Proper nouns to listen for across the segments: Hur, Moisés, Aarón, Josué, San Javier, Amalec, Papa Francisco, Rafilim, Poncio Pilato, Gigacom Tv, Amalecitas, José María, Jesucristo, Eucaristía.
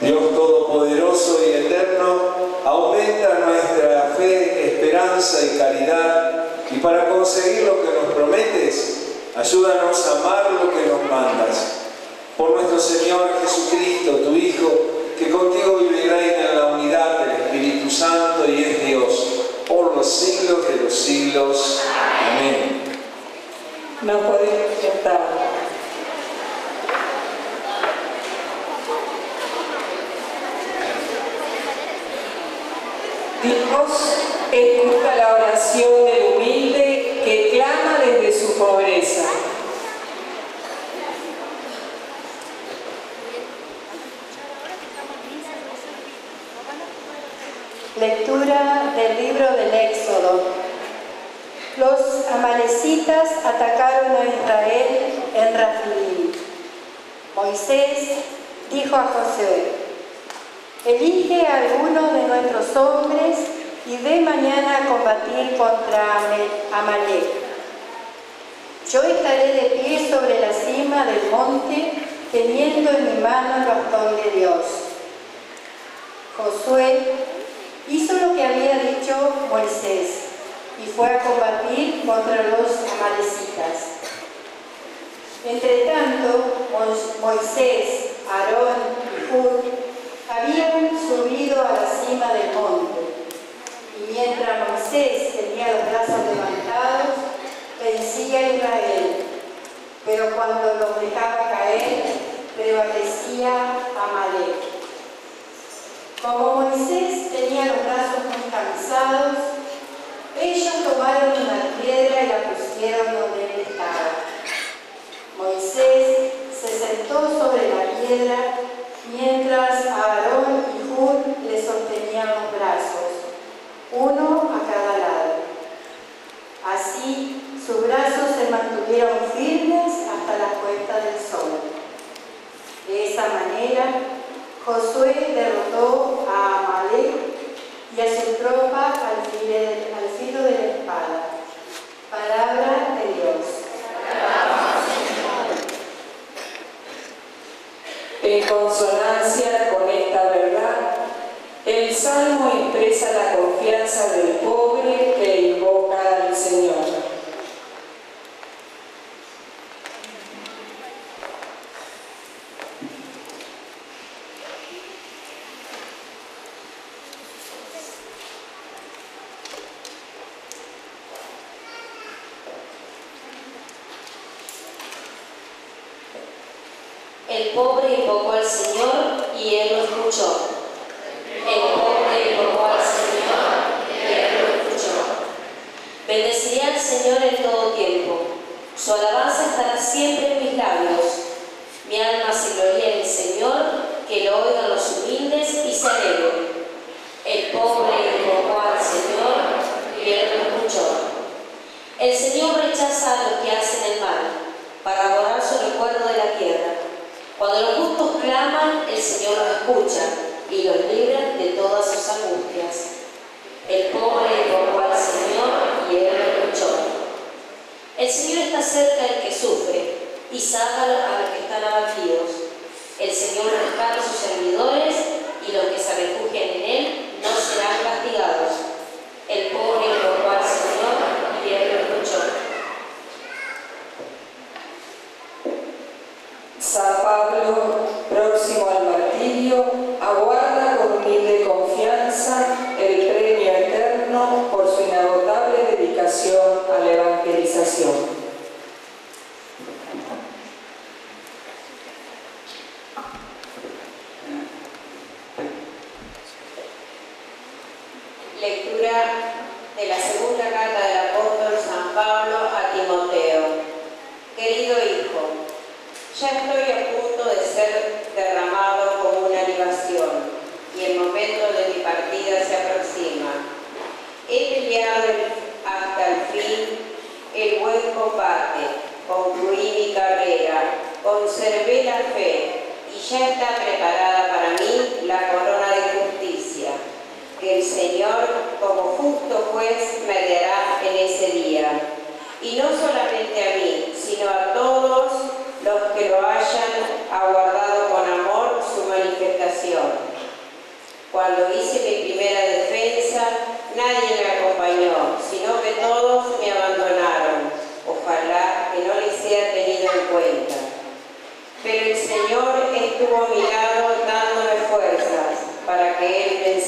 Dios Todopoderoso y Eterno, aumenta nuestra fe, esperanza y caridad, y para conseguir lo que nos prometes, ayúdanos a amar lo que nos mandas. Por nuestro Señor Jesucristo, tu Hijo, que contigo vive y reina en la unidad del Espíritu Santo y es Dios, por los siglos de los siglos. Amén. No podéis sentar. Dios escucha la oración del humilde que clama desde su pobreza. Lectura del libro del Éxodo. Los amalecitas atacaron a Israel en Rafilim. Moisés dijo a Josué: elige a alguno de nuestros hombres y ve mañana a combatir contra Amalec. Yo estaré de pie sobre la cima del monte, teniendo en mi mano el bastón de Dios. Josué hizo lo que había dicho Moisés y fue a combatir contra los amalecitas. Entre tanto, Moisés, Aarón y Hur habían subido a la cima del monte, y mientras Moisés tenía los brazos levantados, vencía a Israel, pero cuando los dejaba caer, prevalecía Amalec. Como Moisés tenía los brazos muy cansados, ellos tomaron una piedra y la pusieron donde él estaba. Moisés se sentó sobre la piedra, mientras Aarón y Hur le sostenían los brazos, uno a cada lado. Así, sus brazos se mantuvieron firmes hasta la puesta del sol. De esa manera, Josué derrotó a Amalec y a su tropa al filo de la espada. Palabra de Dios. En consonancia con esta verdad, el Salmo expresa la confianza del pobre que invoca al Señor. El pobre invocó al Señor y Él lo escuchó. El pobre invocó al Señor y Él lo escuchó. Bendeciré al Señor en todo tiempo. Su alabanza estará siempre en mis labios. Mi alma se gloría en el Señor, que lo oigan los humildes y se alegren. El pobre invocó al Señor y Él lo escuchó. El Señor rechaza a los que hacen el mal, para borrar su recuerdo de la tierra. Cuando los justos claman, el Señor los escucha y los libra de todas sus angustias. El pobre invocó al Señor y Él lo escuchó. El Señor está cerca del que sufre y salva a los que están abatidos. El Señor rescata a sus servidores y los que se refugian en Él no serán castigados. El pobre invocó al Señor y Él lo escuchó. San Pablo, próximo al martirio, aguarda con humilde confianza el premio eterno por su inagotable dedicación a la evangelización. Lectura de la segunda carta del apóstol San Pablo a Timoteo. Querido hijo, ya estoy a punto de ser derramado como una libación, y el momento de mi partida se aproxima. He peleado hasta el fin el buen combate, concluí mi carrera, conservé la fe, y ya está preparada para mí la corona de justicia, que el Señor, como justo juez, me dará en ese día. Y no solamente a mí, sino a todos los que lo hayan aguardado con amor su manifestación.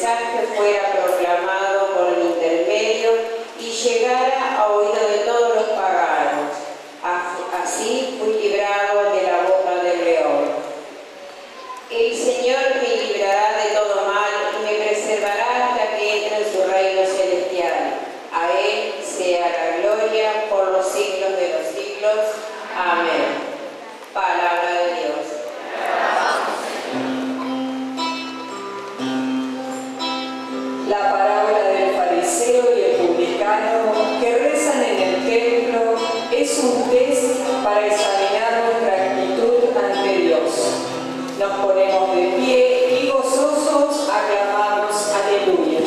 mensaje fuera proclamado por el intermedio y llegara a oído de todos los paganos. Así fui librado de la boca del león. El Señor me librará de todo mal y me preservará hasta que entre en su reino celestial. A Él sea la gloria por los siglos de los siglos. Amén. Palabra de Dios. La parábola del fariseo y el publicano que rezan en el templo es un test para examinar nuestra actitud ante Dios. Nos ponemos de pie y gozosos aclamamos aleluya.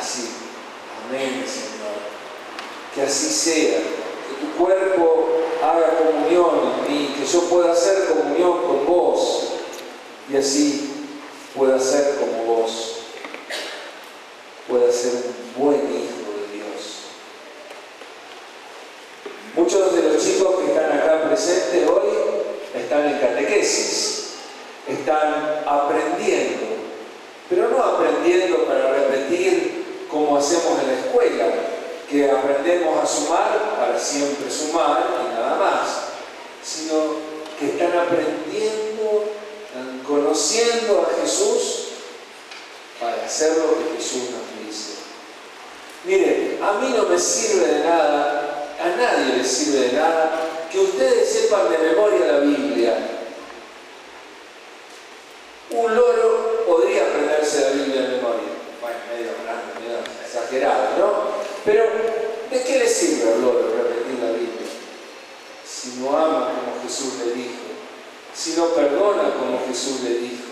así. Amén, Señor. Que así sea, que tu cuerpo haga comunión en mí, que yo pueda hacer comunión con vos y así pueda ser como vos. Pueda ser un buen hijo de Dios. Muchos de los chicos que están acá presentes hoy están en catequesis, están aprendiendo, pero no aprendiendo para repetir como hacemos en la escuela, que aprendemos a sumar para siempre sumar y nada más, sino que están aprendiendo, están conociendo a Jesús para hacer lo que Jesús nos dice. Miren, a mí no me sirve de nada, a nadie le sirve de nada, que ustedes sepan de memoria la Biblia. Un loro podría aprenderse la Biblia de memoria. Bueno, medio grande, medio exagerado, ¿no? Pero, ¿de qué le sirve al loro repetir la Biblia? Si no ama como Jesús le dijo, si no perdona como Jesús le dijo,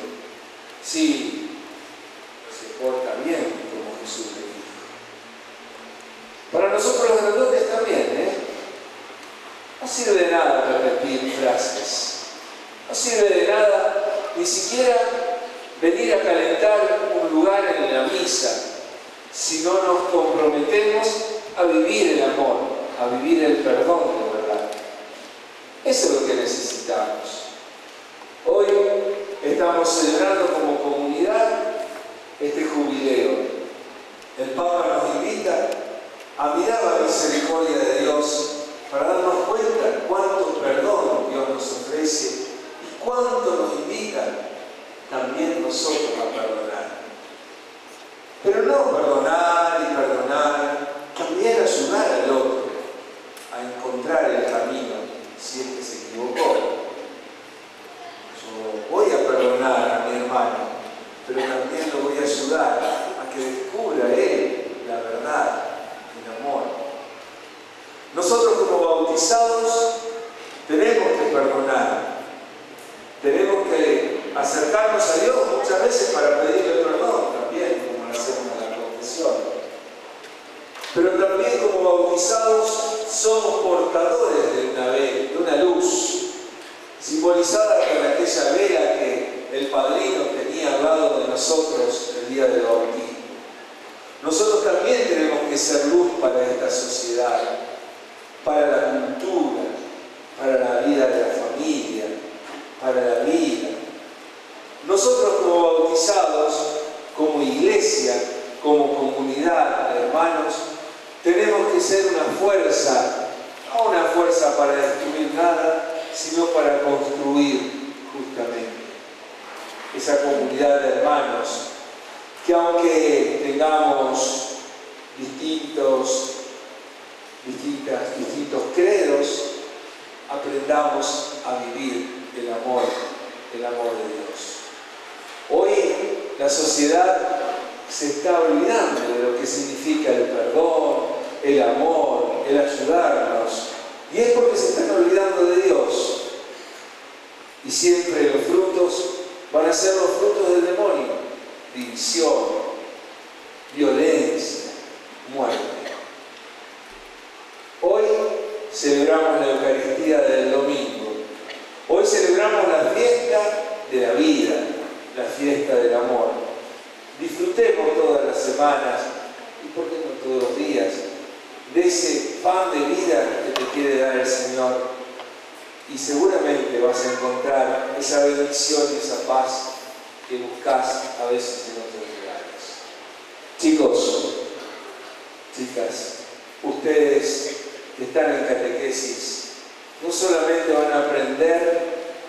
si porta bien como Jesús le dijo. Para nosotros los grandotes también, No sirve de nada repetir frases. No sirve de nada ni siquiera venir a calentar un lugar en la misa si no nos comprometemos a vivir el amor, a vivir el perdón de verdad. Eso es lo que necesitamos. Hoy estamos celebrando como comunidad este jubileo. El Papa nos invita a mirar la misericordia de Dios para darnos cuenta cuánto perdón Dios nos ofrece y cuánto nos invita también nosotros a perdonar. Pero no perdonar y perdonar, también ayudar al otro a encontrar el camino si es que se equivocó. Yo voy a perdonar a mi hermano, pero también lo voy a ayudar a que descubra él la verdad, el amor. Nosotros como bautizados tenemos que perdonar, tenemos que acercarnos a Dios muchas veces para pedirle perdón también, como lo hacemos en la confesión. Pero también como bautizados somos portadores de una luz, simbolizada con aquella vela que el Padrino tenía hablado de nosotros el día del bautismo. Nosotros también tenemos que ser luz para esta sociedad, para la cultura, para la vida de la familia, para la vida. Nosotros como bautizados, como iglesia, como comunidad de hermanos, tenemos que ser una fuerza, no una fuerza para destruir nada, sino para construir justamente esa comunidad de hermanos, que aunque tengamos distintos credos, aprendamos a vivir el amor de Dios. Hoy la sociedad se está olvidando de lo que significa el perdón, el amor, el ayudarnos, y es porque se están olvidando de Dios, y siempre los frutos van a ser los frutos del demonio: división, violencia, muerte. Hoy celebramos la Eucaristía del domingo. Hoy celebramos la fiesta de la vida, la fiesta del amor. Disfrutemos todas las semanas, y por qué no todos los días, de ese pan de vida que te quiere dar el Señor. Y seguramente vas a encontrar esa bendición y esa paz que buscas a veces en otros lugares. Chicos, chicas, ustedes que están en catequesis, no solamente van a aprender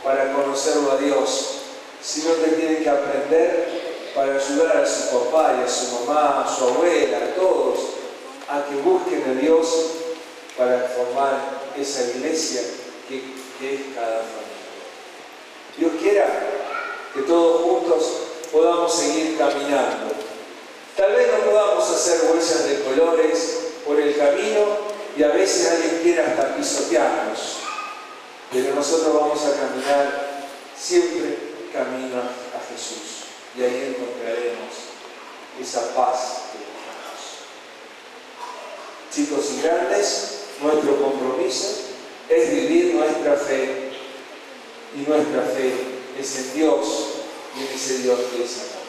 para conocerlo a Dios, sino que tienen que aprender para ayudar a su papá y a su mamá, a su abuela, a todos, a que busquen a Dios para formar esa iglesia que es cada familia. Dios quiera que todos juntos podamos seguir caminando. Tal vez no podamos hacer huellas de colores por el camino y a veces alguien quiera hasta pisotearnos, pero nosotros vamos a caminar siempre camino a Jesús y ahí encontraremos esa paz que buscamos. chicos y grandes, nuestro compromiso es vivir nuestra fe. Y nuestra fe es en Dios, y en ese Dios que es amor.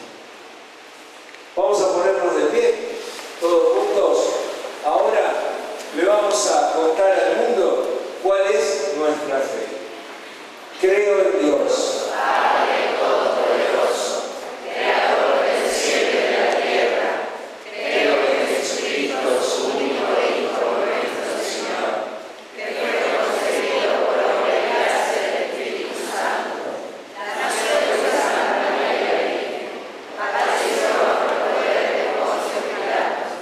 Vamos a ponernos de pie, todos juntos. Ahora le vamos a contar al mundo cuál es nuestra fe. Creo en Dios, Padre Todopoderoso, Creador del cielo y de la tierra. Creo en Jesucristo, su único Hijo, nuestro Señor, que fue concebido por obra y gracia del Espíritu Santo. Nació de Santa María Virgen, padeció bajo el poder de Poncio Pilato,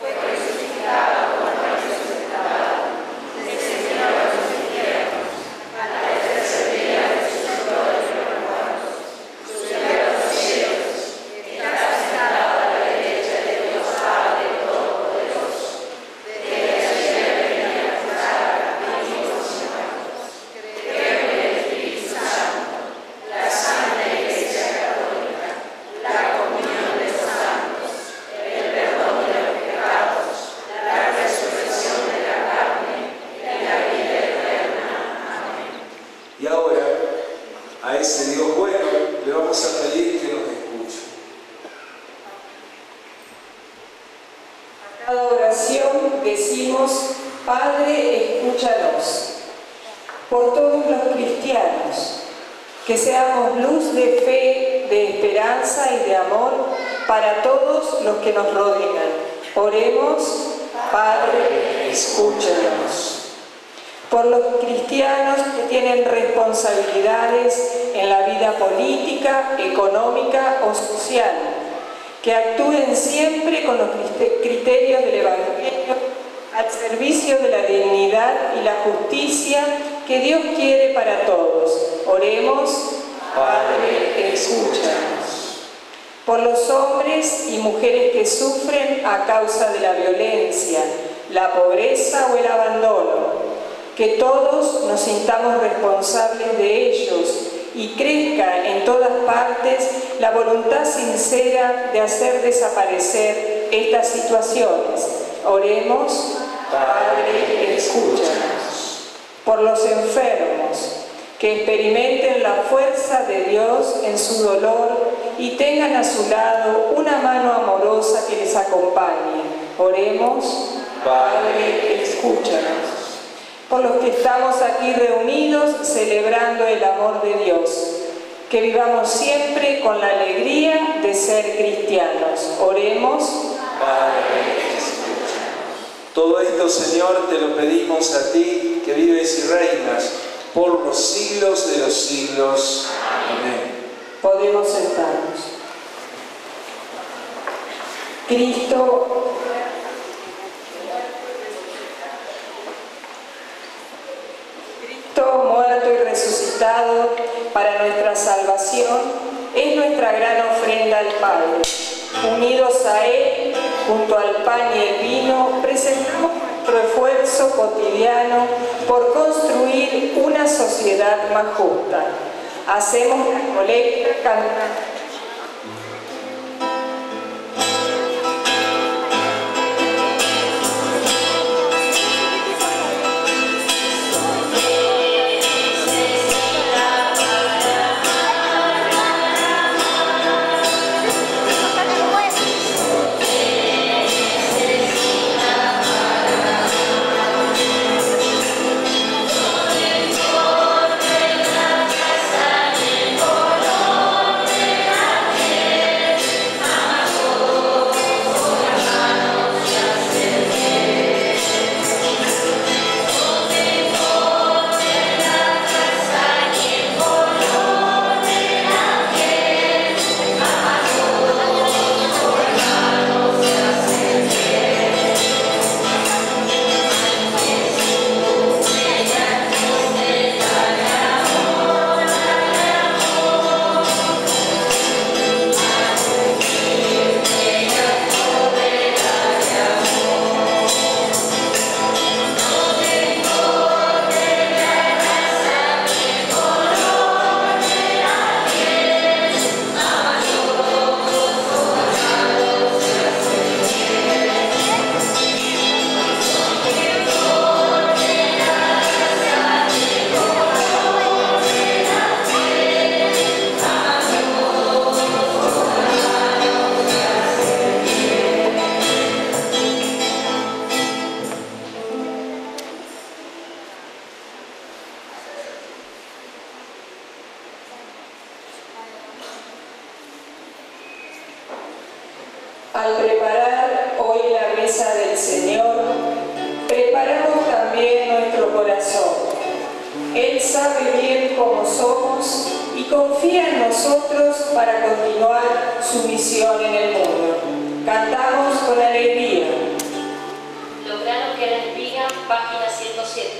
fue crucificado, muerto y resucitado, descendió a los infiernos, a la tercera. Oremos, Padre, escúchanos. Por los enfermos, que experimenten la fuerza de Dios en su dolor y tengan a su lado una mano amorosa que les acompañe. Oremos, Padre, escúchanos. Por los que estamos aquí reunidos celebrando el amor de Dios, que vivamos siempre con la alegría de ser cristianos. Oremos, Padre. Todo esto, Señor, te lo pedimos a ti, que vives y reinas por los siglos de los siglos. Amén. Podemos sentarnos. Cristo, muerto y resucitado para nuestra salvación, es nuestra gran ofrenda al Padre. Unidos a Él, junto al pan y el vino, presentamos nuestro esfuerzo cotidiano por construir una sociedad más justa. Hacemos la colecta cantando. al preparar hoy la mesa del Señor, preparamos también nuestro corazón. Él sabe bien cómo somos y confía en nosotros para continuar su misión en el mundo. Cantamos con alegría. Los granos que la espiga, página 107.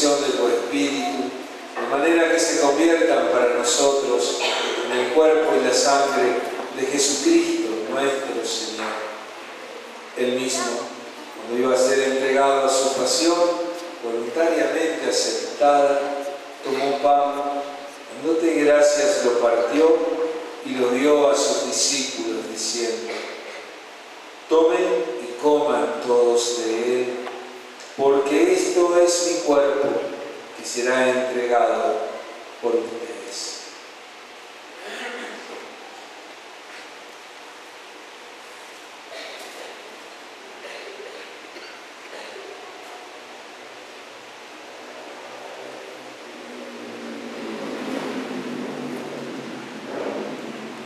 bendición de tu Espíritu, de manera que se conviertan para nosotros en el cuerpo y la sangre de Jesucristo, nuestro Señor. Él mismo, cuando iba a ser entregado a su pasión voluntariamente aceptada, tomó un pan, dándote gracias lo partió y lo dio a sus discípulos diciendo: tomen y coman todos de él, porque esto es mi cuerpo que será entregado por ustedes.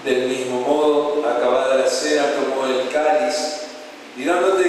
Del mismo modo, acabada la cena, tomó el cáliz y dándote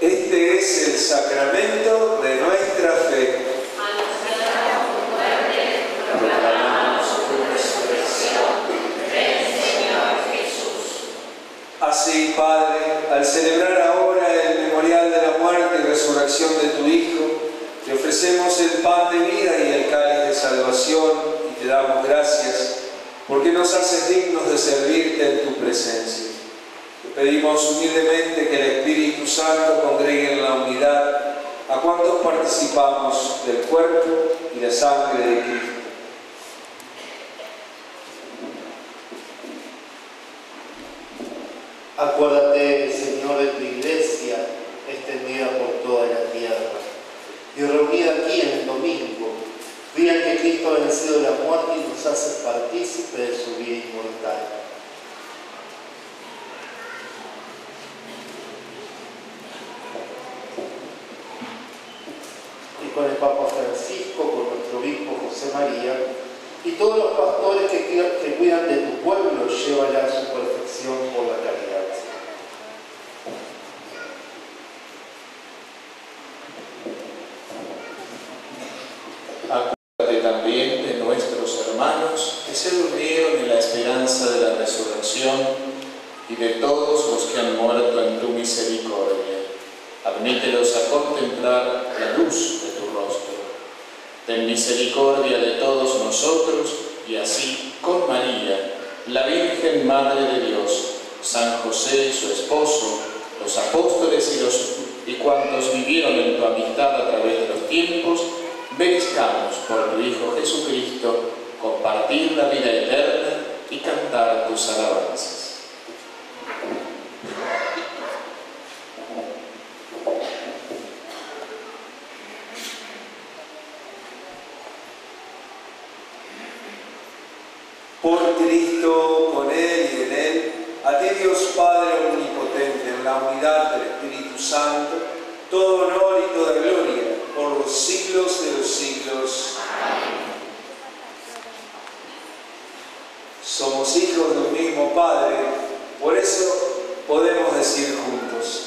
Este es el sacramento de nuestra fe. A los que éramos muertes, proclamamos tu resurrección. Ven, Señor Jesús. Así, Padre, al celebrar ahora el memorial de la muerte y resurrección de tu Hijo, te ofrecemos el pan de vida y el cáliz de salvación y te damos gracias porque nos haces dignos de servirte en tu presencia. Pedimos humildemente que el Espíritu Santo congregue en la unidad a cuantos participamos del cuerpo y la sangre de Cristo. Acuérdate, Señor, de tu Iglesia, extendida por toda la tierra, y reunida aquí en el domingo, día en que Cristo ha vencido la muerte y nos hace partícipe de su vida inmortal. Con el Papa Francisco, con nuestro obispo José María y todos los pastores que cuidan de tu pueblo, llévala a su perfección por la caridad. Acuérdate también de nuestros hermanos que se durmieron en la esperanza de la resurrección y de todos los que han muerto en tu misericordia. Admítelos a contemplar la luz de tu rostro. Ten misericordia de todos nosotros y así, con María, la Virgen Madre de Dios, San José y su esposo, los apóstoles y cuantos vivieron en tu amistad a través de los tiempos, merezcamos por tu Hijo Jesucristo compartir la vida eterna y cantar tus alabanzas. Por Cristo, con Él y en Él, a ti Dios Padre omnipotente, en la unidad del Espíritu Santo, todo honor y toda gloria, por los siglos de los siglos. Amén. Somos hijos de un mismo Padre, por eso podemos decir juntos: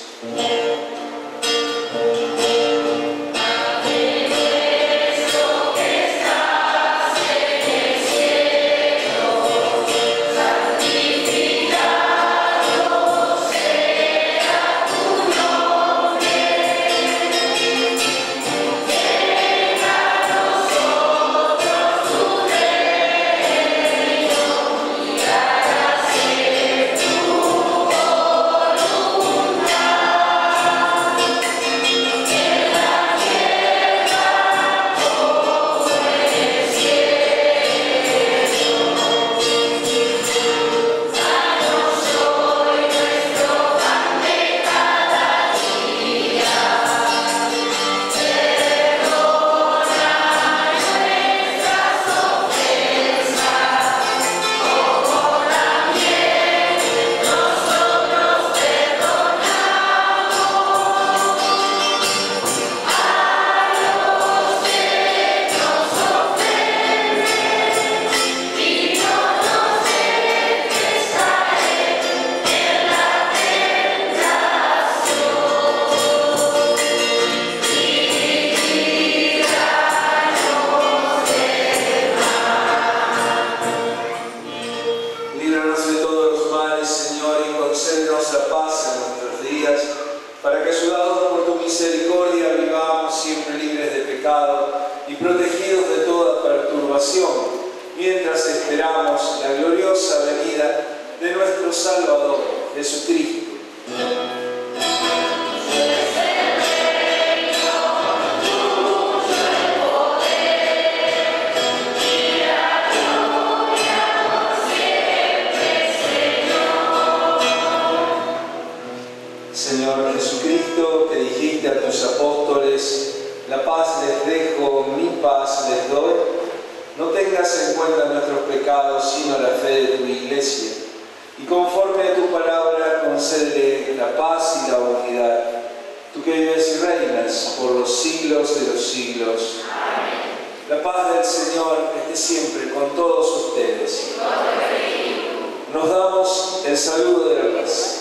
ayudados por tu misericordia, vivamos siempre libres de pecado y protegidos de toda perturbación, mientras esperamos la gloriosa venida de nuestro Salvador, Jesucristo. La paz les dejo, mi paz les doy. No tengas en cuenta nuestros pecados, sino la fe de tu Iglesia. Y conforme a tu palabra, concede la paz y la unidad. Tú que vives y reinas por los siglos de los siglos. Amén. La paz del Señor esté siempre con todos ustedes. Nos damos el saludo de la paz.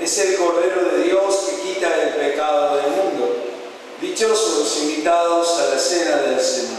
Es el Cordero de Dios que quita el pecado del mundo. Dichosos los invitados a la cena del Señor.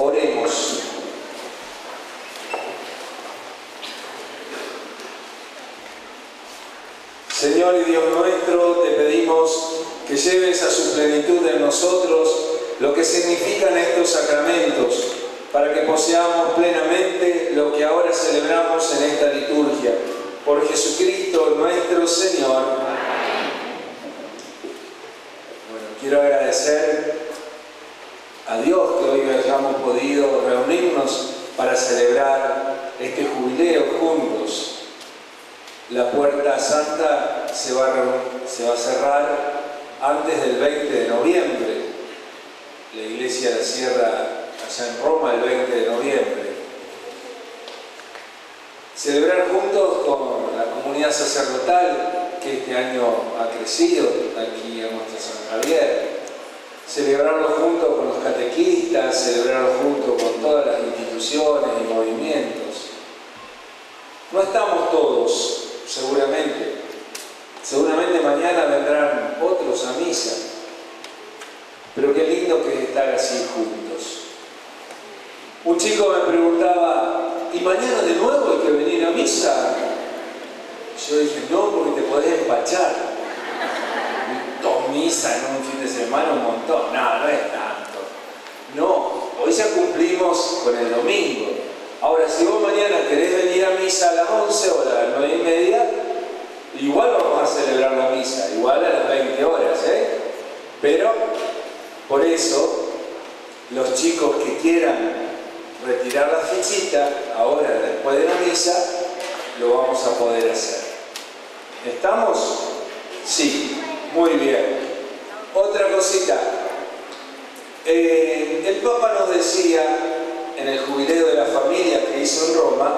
Oremos. Señor y Dios nuestro, te pedimos que lleves a su plenitud en nosotros lo que significan estos sacramentos, para que poseamos plenamente lo que ahora celebramos en esta liturgia. Por Jesucristo nuestro Señor. Bueno, quiero agradecer a Dios que hoy hayamos podido reunirnos para celebrar este jubileo juntos. La puerta santa se va a cerrar antes del 20 de noviembre. La iglesia la cierra allá en Roma el 20 de noviembre. Celebrar juntos con la comunidad sacerdotal que este año ha crecido aquí en nuestro San Javier. Celebrarlo junto con los catequistas, celebrarlo junto con todas las instituciones revoluciones y movimientos. No estamos todos, seguramente. Seguramente mañana vendrán otros a misa. Pero qué lindo que es estar así juntos. Un chico me preguntaba, ¿y mañana de nuevo hay que venir a misa? Yo dije, no, porque te podés empachar. Dos misas en un fin de semana, un montón. No, no es tanto. No, hoy ya cumplimos con el domingo. Ahora, si vos mañana querés venir a misa a las 11 o a las 9:30, igual vamos a celebrar la misa, igual a las 20 horas, ¿eh? Pero, por eso, los chicos que quieran retirar la fichita, ahora, después de la misa, lo vamos a poder hacer. ¿Estamos? Sí, muy bien. Otra cosita. El Papa nos decía, en el jubileo de la familia que hizo en Roma,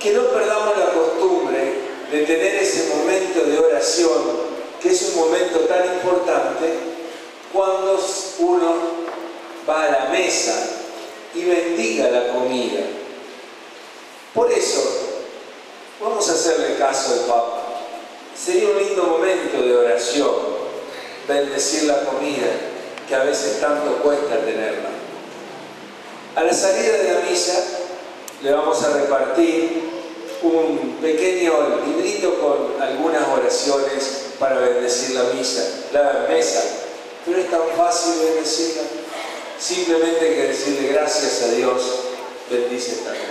que no perdamos la costumbre de tener ese momento de oración, que es un momento tan importante, cuando uno va a la mesa y bendiga la comida. Por eso, vamos a hacerle caso al Papa. Sería un lindo momento de oración, bendecir la comida, que a veces tanto cuesta tenerla. A la salida de la misa le vamos a repartir un pequeño librito con algunas oraciones para bendecir la misa, la mesa. Pero es tan fácil bendecirla. Simplemente hay que decirle gracias a Dios, bendice esta comida.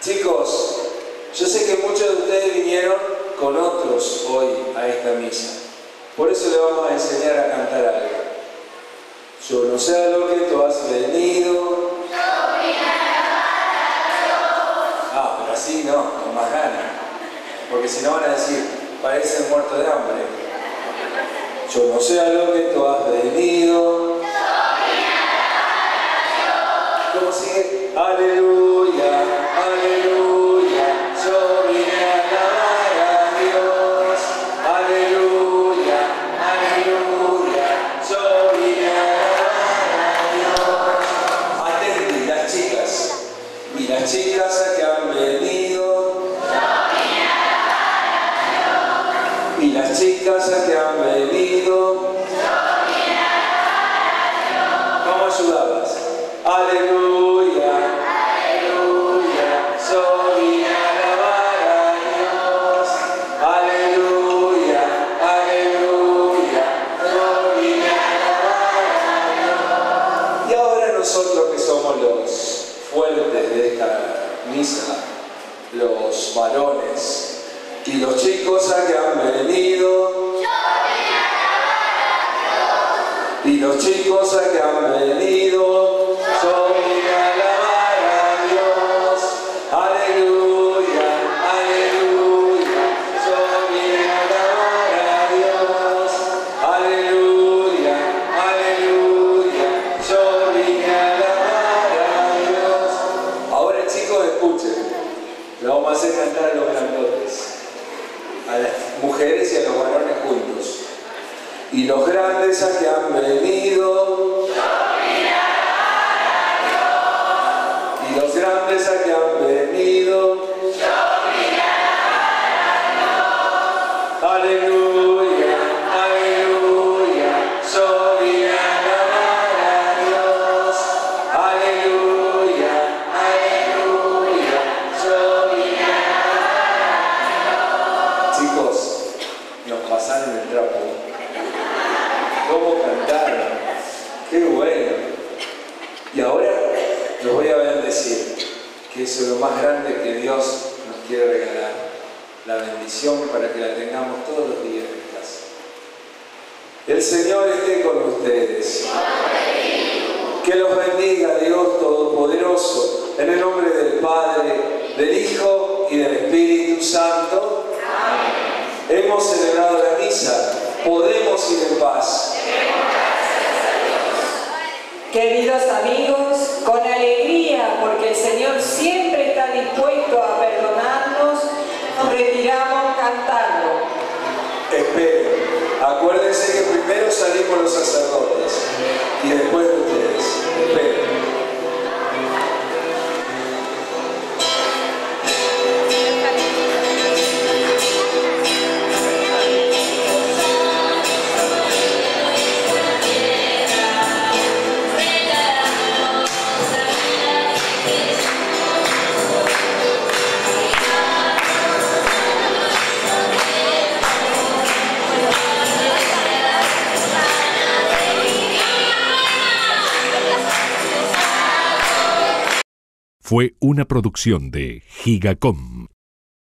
Chicos, yo sé que muchos de ustedes vinieron con otros hoy a esta misa. Por eso le vamos a enseñar a cantar algo. Yo no sé a lo que tú has venido. Yo vine a alabar a Dios. Ah, pero así no, con más ganas. Porque si no van a decir, parecen muertos de hambre. Yo no sé a lo que tú has venido. Yo vine a alabar a Dios. ¿Cómo sigue? Aleluya, aleluya. Yo vine a alabar a Dios. Aleluya, aleluya. Yo vine a alabar a Dios. Atenten las chicas y las chicas que han venido. Yo vine a alabar a Dios. Y las chicas que han venido. Yo vine a alabar a Dios. ¿Cómo ayudabas? Aleluya, aleluya. Yo vine a alabar a Dios. Aleluya, aleluya. Yo vine a alabar a Dios. Y ahora nosotros que somos los fuertes de esta misa, los varones y los chicos a que han venido. Yo vine a alabar a Dios. Y los chicos a que han venido. Yo vine a alabar a Dios, aleluya, aleluya. Yo vine a alabar a Dios, aleluya, aleluya. Yo vine a alabar a Dios. Ahora chicos, escuchen, lo vamos a hacer cantar a los grandotes, a las mujeres y a los varones juntos. Y los grandes a que han venido. Los grandes a que han venido. Yo vine a alabar a Dios. Aleluya, aleluya. Yo vine a alabar a Dios. Aleluya, aleluya. Yo vine a alabar a Dios. Chicos, nos pasaron el trapo. ¿Cómo cantaron? ¡Qué bueno! Y ahora los voy a bendecir, que eso es lo más grande que Dios nos quiere regalar, la bendición para que la tengamos todos los días en casa. El Señor esté con ustedes. Que los bendiga Dios Todopoderoso, en el nombre del Padre, del Hijo y del Espíritu Santo. Amén. Hemos celebrado la misa, podemos ir en paz. Queridos amigos, con alegría, porque el Señor siempre está dispuesto a perdonarnos, nos retiramos cantando. Espero, acuérdense que primero salimos los sacerdotes y después ustedes. Espero. fue una producción de Gigacom.